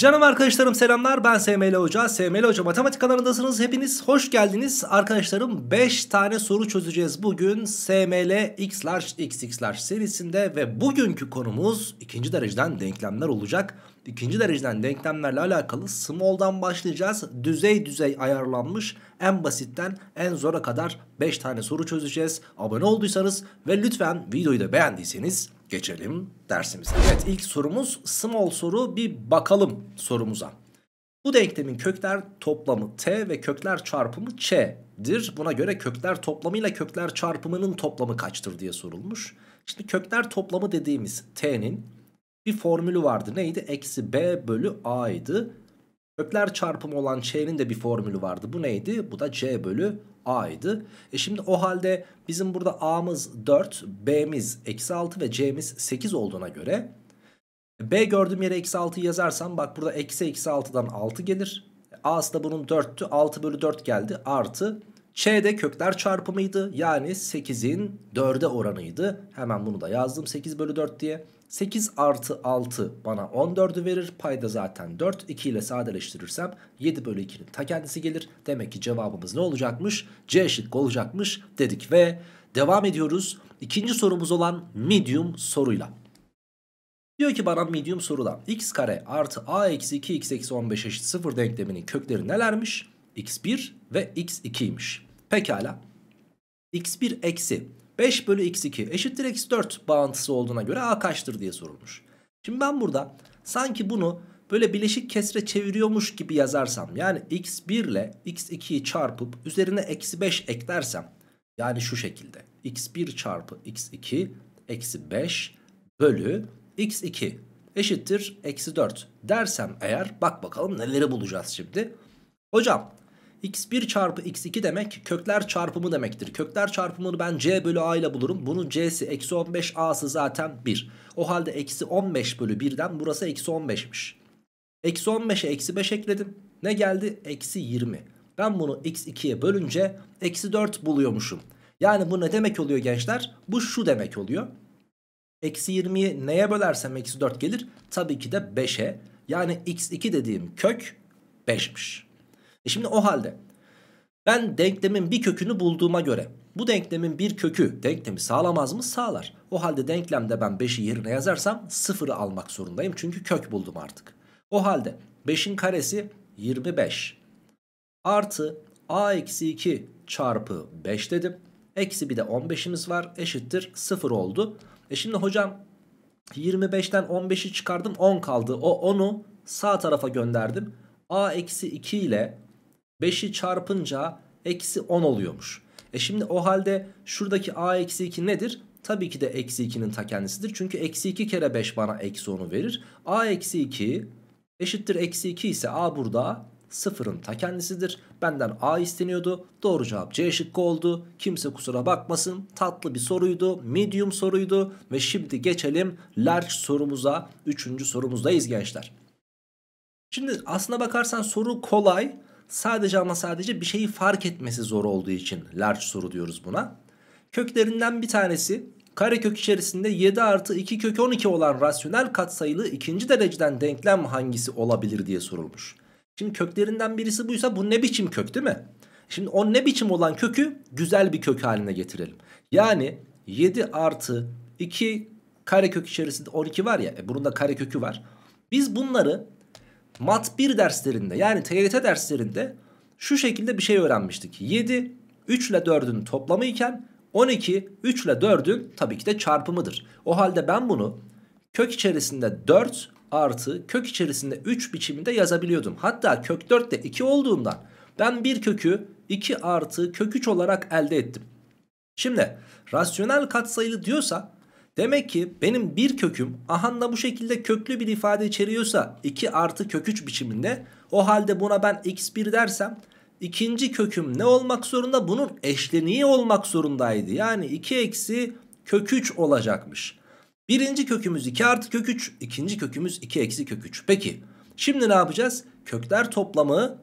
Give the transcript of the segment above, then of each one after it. Canım arkadaşlarım selamlar, ben SML Hoca. SML Hoca Matematik kanalındasınız. Hepiniz hoş geldiniz. Arkadaşlarım 5 tane soru çözeceğiz bugün SML X'large, XX'large serisinde ve bugünkü konumuz ikinci dereceden denklemler olacak. İkinci dereceden denklemlerle alakalı small'dan başlayacağız. Düzey ayarlanmış en basitten en zora kadar 5 tane soru çözeceğiz. Abone olduysanız ve lütfen videoyu da beğendiyseniz geçelim dersimize. Evet, ilk sorumuz small soru, bir bakalım sorumuza. Bu denklemin kökler toplamı t ve kökler çarpımı ç'dir. Buna göre kökler toplamıyla kökler çarpımının toplamı kaçtır diye sorulmuş. Şimdi kökler toplamı dediğimiz t'nin bir formülü vardı. Neydi? Eksi b bölü a'ydı. Kökler çarpımı olan ç'nin de bir formülü vardı. Bu neydi? Bu da c bölü a'ydı. Şimdi o halde bizim burada a'mız 4, b'miz eksi 6 ve c'miz 8 olduğuna göre b gördüğüm yere eksi 6'yı yazarsam bak burada eksi eksi 6'dan 6 gelir. A'sı da bunun 4'tü. 6 bölü 4 geldi. Artı ç'de kökler çarpımıydı. Yani 8'in 4'e oranıydı. Hemen bunu da yazdım 8 bölü 4 diye. 8 artı 6 bana 14'ü verir. Payda zaten 4. 2 ile sadeleştirirsem 7 bölü 2'nin ta kendisi gelir. Demek ki cevabımız ne olacakmış? C şıkkı olacakmış dedik ve devam ediyoruz. İkinci sorumuz olan medium soruyla. Diyor ki bana medium sorudan x kare artı a eksi 2 x eksi 15 eşit 0 denkleminin kökleri nelermiş? x1 ve x2'ymiş. Pekala. x1 eksi 5 bölü x2 eşittir eksi 4 bağıntısı olduğuna göre a kaçtır diye sorulmuş. Şimdi ben burada sanki bunu böyle bileşik kesre çeviriyormuş gibi yazarsam, yani x1 ile x2'yi çarpıp üzerine eksi 5 eklersem, yani şu şekilde x1 çarpı x2 eksi 5 bölü x2 eşittir eksi 4 dersem eğer, bak bakalım neleri bulacağız şimdi. Hocam x1 çarpı x2 demek kökler çarpımı demektir. Kökler çarpımını ben c bölü a ile bulurum. Bunun c'si eksi 15, a'sı zaten 1. O halde eksi 15 bölü 1'den burası eksi 15'miş. Eksi 15'e eksi 5 ekledim. Ne geldi? Eksi 20. Ben bunu x2'ye bölünce eksi 4 buluyormuşum. Yani bu ne demek oluyor gençler? Bu şu demek oluyor. Eksi 20'yi neye bölersem eksi 4 gelir? Tabii ki de 5'e. Yani x2 dediğim kök 5'miş. Şimdi o halde ben denklemin bir kökünü bulduğuma göre bu denklemin bir kökü denklemi sağlamaz mı? Sağlar. O halde denklemde ben 5'i yerine yazarsam 0'ı almak zorundayım. Çünkü kök buldum artık. O halde 5'in karesi 25 artı a eksi 2 çarpı 5 dedim. Eksi bir de 15'imiz var, eşittir 0 oldu. Şimdi hocam 25'ten 15'i çıkardım, 10 kaldı. O 10'u sağ tarafa gönderdim. A eksi 2 ile 5'i çarpınca eksi 10 oluyormuş. Şimdi o halde şuradaki a eksi 2 nedir? Tabii ki de eksi 2'nin ta kendisidir. Çünkü eksi 2 kere 5 bana eksi 10'u verir. A eksi 2 eşittir eksi 2 ise a burada 0'ın ta kendisidir. Benden a isteniyordu. Doğru cevap C şıkkı oldu. Kimse kusura bakmasın. Tatlı bir soruydu. Medium soruydu. Ve şimdi geçelim large sorumuza. 3. sorumuzdayız gençler. Şimdi aslına bakarsan soru kolay. Sadece ama sadece bir şeyi fark etmesi zor olduğu için large soru diyoruz buna. Köklerinden bir tanesi karekök içerisinde 7 artı 2 kök 12 olan rasyonel katsayılı ikinci dereceden denklem hangisi olabilir diye sorulmuş. Şimdi köklerinden birisi buysa bu ne biçim kök, değil mi? Şimdi o ne biçim olan kökü güzel bir kök haline getirelim. Yani 7 artı 2 karekök içerisinde 12 var ya, bunun da karekökü var. Biz bunları Mat 1 derslerinde, yani TYT derslerinde şu şekilde bir şey öğrenmiştik. 7 3 ile 4'ün toplamı iken 12 3 ile 4'ün tabii ki de çarpımıdır. O halde ben bunu kök içerisinde 4 artı kök içerisinde 3 biçiminde yazabiliyordum. Hatta kök 4 de 2 olduğundan ben bir kökü 2 artı kök 3 olarak elde ettim. Şimdi rasyonel katsayılı diyorsa demek ki benim bir köküm ahanda bu şekilde köklü bir ifade içeriyorsa 2 artı kök 3 biçiminde, o halde buna ben x1 dersem ikinci köküm ne olmak zorunda? Bunun eşleniği olmak zorundaydı. Yani 2 eksi kök 3 olacakmış. Birinci kökümüz 2 artı kök 3, ikinci kökümüz 2 eksi kök 3. Peki şimdi ne yapacağız? Kökler toplamı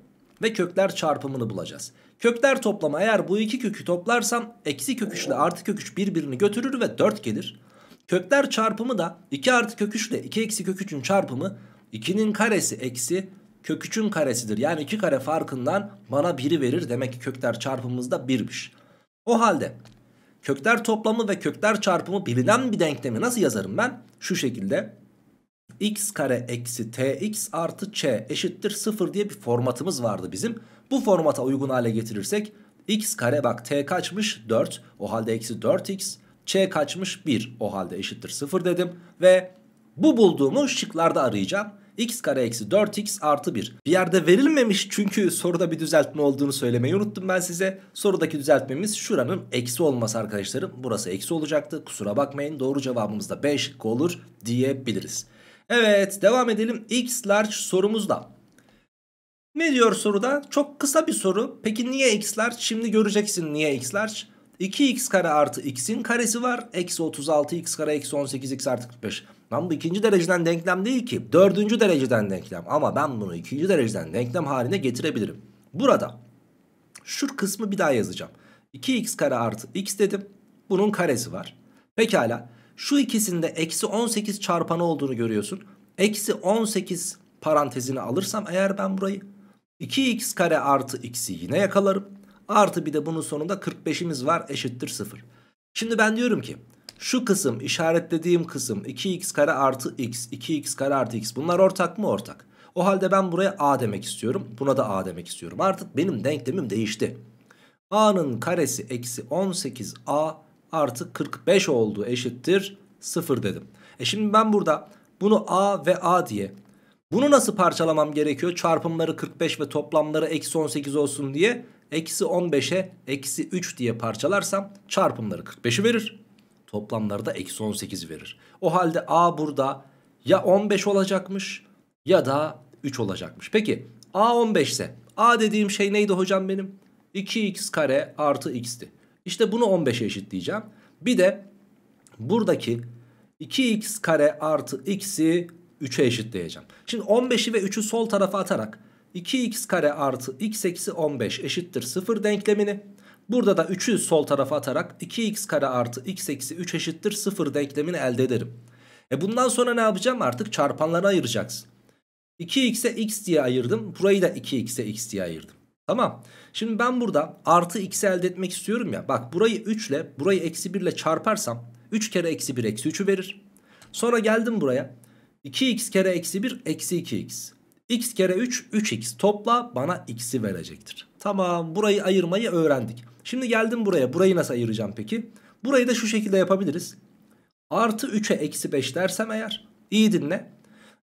ve kökler çarpımını bulacağız. Kökler toplamı, eğer bu iki kökü toplarsam eksi kök 3 ile artı kök 3 birbirini götürür ve 4 gelir. Kökler çarpımı da 2 artı kök 3 ile 2 eksi kök 3'ün çarpımı 2'nin karesi eksi kök 3'ün karesidir. Yani 2 kare farkından bana 1'i verir. Demek ki kökler çarpımımızda 1'miş. O halde kökler toplamı ve kökler çarpımı bilinen bir denklemi nasıl yazarım ben? Şu şekilde. X kare eksi tx artı ç eşittir 0 diye bir formatımız vardı bizim. Bu formata uygun hale getirirsek x kare, bak t kaçmış 4, o halde eksi 4x, ç kaçmış 1, o halde eşittir 0 dedim. Ve bu bulduğumu şıklarda arayacağım. X kare eksi 4x artı 1. Bir yerde verilmemiş çünkü soruda bir düzeltme olduğunu söylemeyi unuttum ben size. Sorudaki düzeltmemiz şuranın eksi olması arkadaşlarım. Burası eksi olacaktı, kusura bakmayın, doğru cevabımız da B şıkkı olur diyebiliriz. Evet, devam edelim X'large sorumuzda. Ne diyor soruda? Çok kısa bir soru. Peki niye X'large? Şimdi göreceksin niye X'large. 2x kare artı x'in karesi var. Eksi 36x kare eksi 18x artı 45. Lan bu ikinci dereceden denklem değil ki. Dördüncü dereceden denklem. Ama ben bunu ikinci dereceden denklem haline getirebilirim. Burada şu kısmı bir daha yazacağım. 2x kare artı x dedim. Bunun karesi var. Pekala. Şu ikisinde eksi 18 çarpanı olduğunu görüyorsun. Eksi 18 parantezini alırsam eğer ben burayı 2x kare artı x'i yine yakalarım. Artı bir de bunun sonunda 45'imiz var, eşittir 0. Şimdi ben diyorum ki şu kısım, işaretlediğim kısım 2x kare artı x, 2x kare artı x, bunlar ortak mı? Ortak. O halde ben buraya a demek istiyorum. Buna da a demek istiyorum. Artık benim denklemim değişti. A'nın karesi eksi 18a artı 45 oldu, eşittir 0 dedim. Şimdi ben burada bunu a ve a diye, bunu nasıl parçalamam gerekiyor? Çarpımları 45 ve toplamları eksi 18 olsun diye eksi 15'e eksi 3 diye parçalarsam çarpımları 45'i verir, toplamları da eksi 18 verir. O halde a burada ya 15 olacakmış ya da 3 olacakmış. Peki a 15 ise a dediğim şey neydi hocam benim? 2x kare artı x'ti. İşte bunu 15'e eşitleyeceğim. Bir de buradaki 2x kare artı x'i 3'e eşitleyeceğim. Şimdi 15'i ve 3'ü sol tarafa atarak 2x kare artı x eksi 15 eşittir 0 denklemini, burada da 3'ü sol tarafa atarak 2x kare artı x eksi 3 eşittir 0 denklemini elde ederim. Bundan sonra ne yapacağım? Artık çarpanlara ayıracaksın. 2x'e x diye ayırdım. Burayı da 2x'e x diye ayırdım. Tamam. Şimdi ben burada artı x'i elde etmek istiyorum ya. Bak burayı 3 ile burayı eksi 1 ile çarparsam 3 kere eksi 1 eksi 3'ü verir. Sonra geldim buraya. 2x kere eksi 1 eksi 2x. X kere 3 3x, topla bana x'i verecektir. Tamam, burayı ayırmayı öğrendik. Şimdi geldim buraya. Burayı nasıl ayıracağım peki? Burayı da şu şekilde yapabiliriz. Artı 3'e eksi 5 dersem eğer, iyi dinle.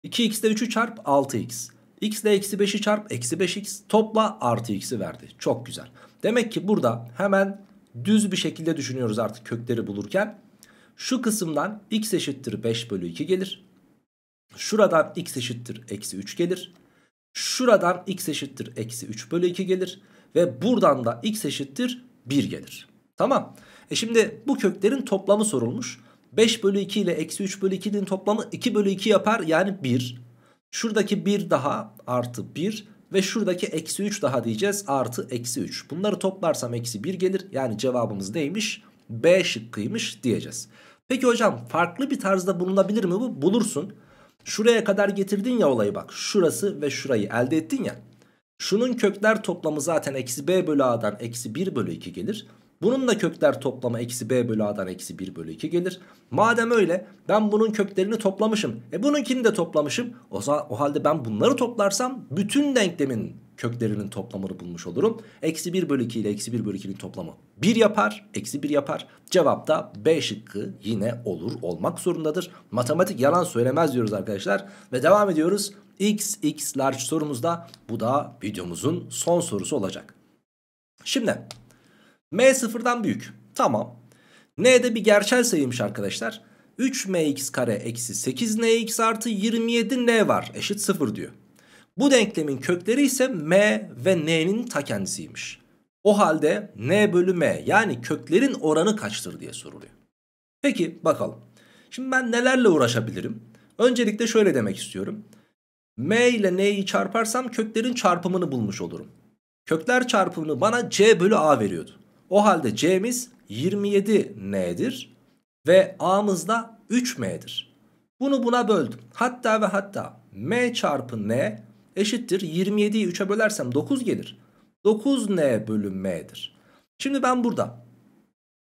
2x ile 3'ü çarp 6x. X ile eksi 5'i çarp eksi 5x, topla artı x'i verdi. Çok güzel. Demek ki burada hemen düz bir şekilde düşünüyoruz artık kökleri bulurken. Şu kısımdan x eşittir 5 bölü 2 gelir. Şuradan x eşittir eksi 3 gelir. Şuradan x eşittir eksi 3 bölü 2 gelir. Ve buradan da x eşittir 1 gelir. Tamam. Şimdi bu köklerin toplamı sorulmuş. 5 bölü 2 ile eksi 3 bölü 2'nin toplamı 2 bölü 2 yapar, yani 1. Şuradaki 1 daha artı 1 ve şuradaki eksi 3 daha diyeceğiz, artı eksi 3. Bunları toplarsam eksi 1 gelir. Yani cevabımız neymiş? B şıkkıymış diyeceğiz. Peki hocam farklı bir tarzda bulunabilir mi bu? Bulursun. Şuraya kadar getirdin ya olayı, bak şurası ve şurayı elde ettin ya. Şunun kökler toplamı zaten eksi b bölü a'dan eksi 1 bölü 2 gelir. Bunun da kökler toplamı eksi b bölü a'dan eksi 1 bölü 2 gelir. Madem öyle ben bunun köklerini toplamışım. Bununkini de toplamışım. O halde ben bunları toplarsam bütün denklemin köklerinin toplamını bulmuş olurum. Eksi 1 bölü 2 ile eksi 1 bölü 2'nin toplamı 1 yapar. Eksi 1 yapar. Cevap da B şıkkı yine olur, olmak zorundadır. Matematik yalan söylemez diyoruz arkadaşlar. Ve devam ediyoruz. XX'large sorumuzda, bu da videomuzun son sorusu olacak. Şimdi... M sıfırdan büyük. Tamam. N'de bir gerçel sayıymış arkadaşlar. 3mx kare eksi 8nx artı 27n var, eşit 0 diyor. Bu denklemin kökleri ise m ve n'nin ta kendisiymiş. O halde n bölü m, yani köklerin oranı kaçtır diye soruluyor. Peki bakalım. Şimdi ben nelerle uğraşabilirim? Öncelikle şöyle demek istiyorum. M ile n'yi çarparsam köklerin çarpımını bulmuş olurum. Kökler çarpımını bana c bölü a veriyordu. O halde c'miz 27n'dir ve a'mız da 3m'dir. Bunu buna böldüm. Hatta m çarpı n eşittir 27'yi 3'e bölersem 9 gelir. 9n bölü m'dir. Şimdi ben burada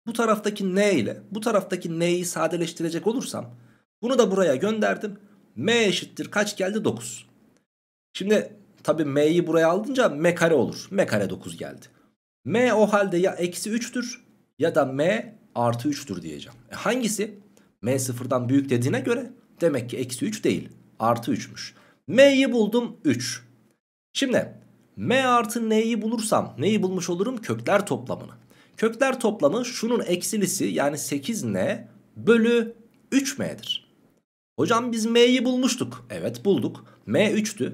bu taraftaki n ile bu taraftaki n'yi sadeleştirecek olursam bunu da buraya gönderdim. M eşittir kaç geldi? 9. Şimdi tabii m'yi buraya aldınca m kare olur. M kare 9 geldi. M o halde ya eksi 3'tür ya da m artı 3'tür diyeceğim. Hangisi? M sıfırdan büyük dediğine göre demek ki eksi 3 değil artı 3'müş. M'yi buldum 3. Şimdi m artı n'yi bulursam neyi bulmuş olurum? Kökler toplamını. Kökler toplamı şunun eksilisi yani 8n bölü 3m'dir. Hocam biz m'yi bulmuştuk. Evet bulduk. M 3'tü.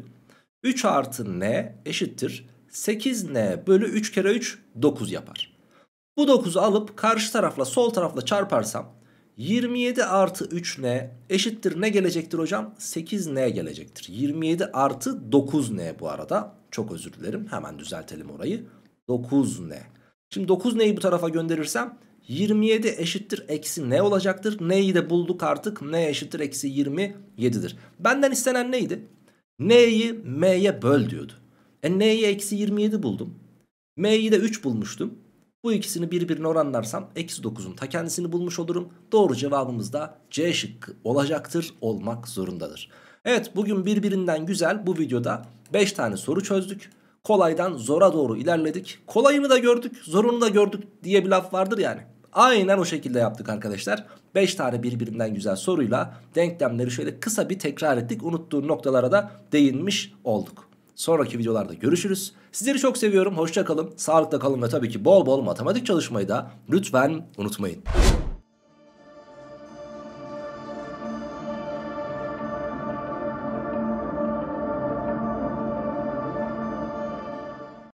3 artı n eşittir 8n bölü 3 kere 3 9 yapar. Bu 9'u alıp karşı tarafla sol tarafla çarparsam 27 artı 3n eşittir ne gelecektir hocam? 8n gelecektir. 27 artı 9n bu arada. Çok özür dilerim. Hemen düzeltelim orayı. 9n. Şimdi 9n'yi bu tarafa gönderirsem 27 eşittir eksi n olacaktır. N'yi de bulduk artık. N eşittir eksi 27'dir. Benden istenen neydi? N'yi m'ye böl diyordu. N'yi eksi 27 buldum. M'yi de 3 bulmuştum. Bu ikisini birbirine oranlarsam eksi 9'un ta kendisini bulmuş olurum. Doğru cevabımız da C şıkkı olacaktır, olmak zorundadır. Evet, bugün birbirinden güzel bu videoda 5 tane soru çözdük. Kolaydan zora doğru ilerledik. Kolayını da gördük, zorunu da gördük diye bir laf vardır yani. Aynen o şekilde yaptık arkadaşlar. 5 tane birbirinden güzel soruyla denklemleri şöyle kısa bir tekrar ettik. Unuttuğum noktalara da değinmiş olduk. Sonraki videolarda görüşürüz. Sizleri çok seviyorum. Hoşça kalın. Sağlıkla kalın ve tabii ki bol bol matematik çalışmayı da lütfen unutmayın.